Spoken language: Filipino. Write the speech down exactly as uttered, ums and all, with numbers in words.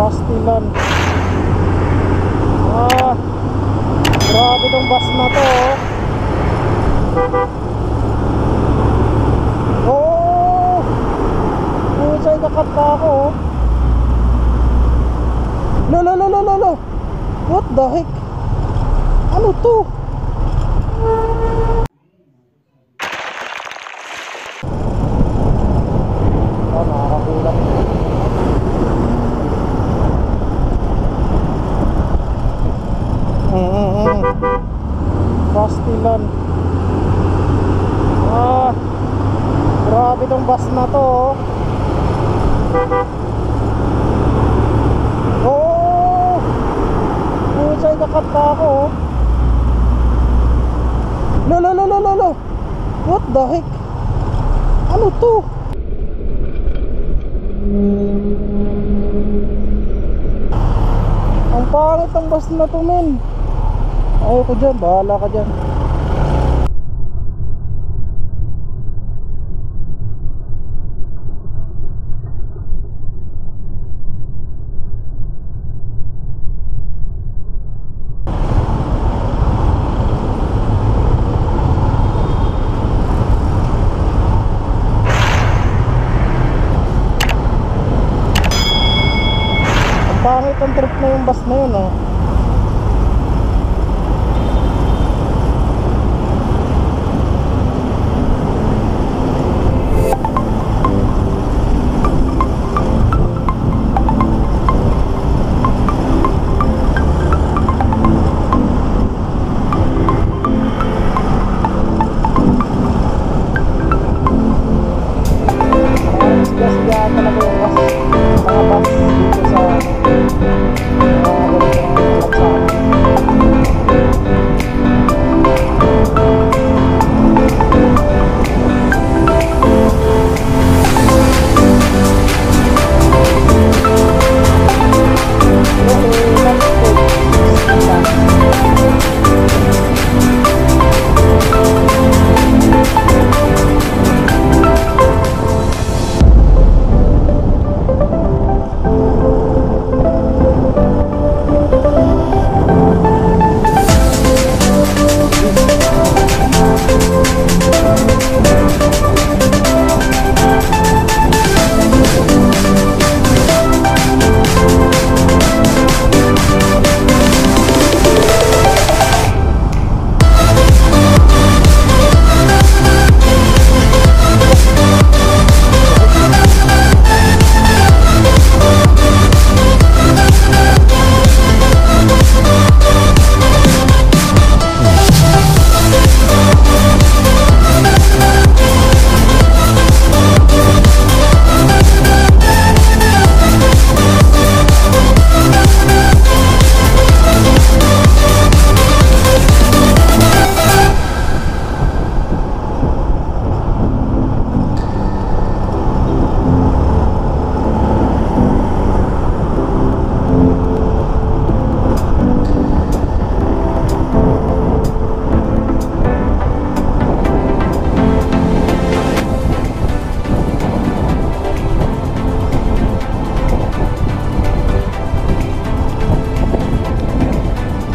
Rusty lang. Ah, grabe tong bus na to. Oh, pucha, nakakap pa ako. No, no, no, no, no. What the heck? Ano to? Pastilan. Ah, grabe tong bus na to. Oh, pucha, nakakap pa ako. No, no, no, no, no, no. What the heck? Ano to? Ang pangit ang bus na to, men. Ayaw ko dyan, bahala ka dyan. Ang pangit ang trip na yung bus na yun, oh. Yes, yeah, talaga yung mas, mga bus.